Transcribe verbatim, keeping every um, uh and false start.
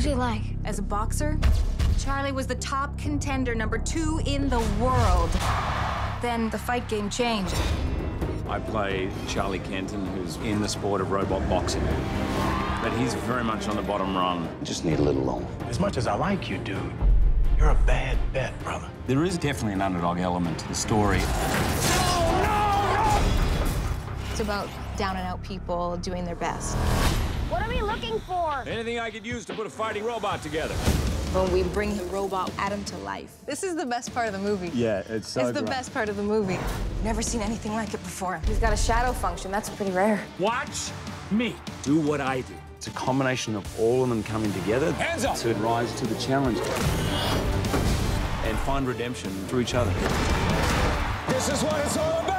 What was he like? As a boxer, Charlie was the top contender, number two in the world. Then the fight game changed. I play Charlie Kenton, who's in the sport of robot boxing. But he's very much on the bottom rung. Just need a little loan. As much as I like you, dude, you're a bad bet, brother. There is definitely an underdog element to the story. No, no, no! It's about down-and-out people doing their best. What are we looking for? Anything I could use to put a fighting robot together. When we bring the robot Adam to life. This is the best part of the movie. Yeah, it's so It's the great. best part of the movie. Never seen anything like it before. He's got a shadow function. That's pretty rare. Watch me do what I do. It's a combination of all of them coming together Hands up. to rise to the challenge and find redemption through each other. This is what it's all about.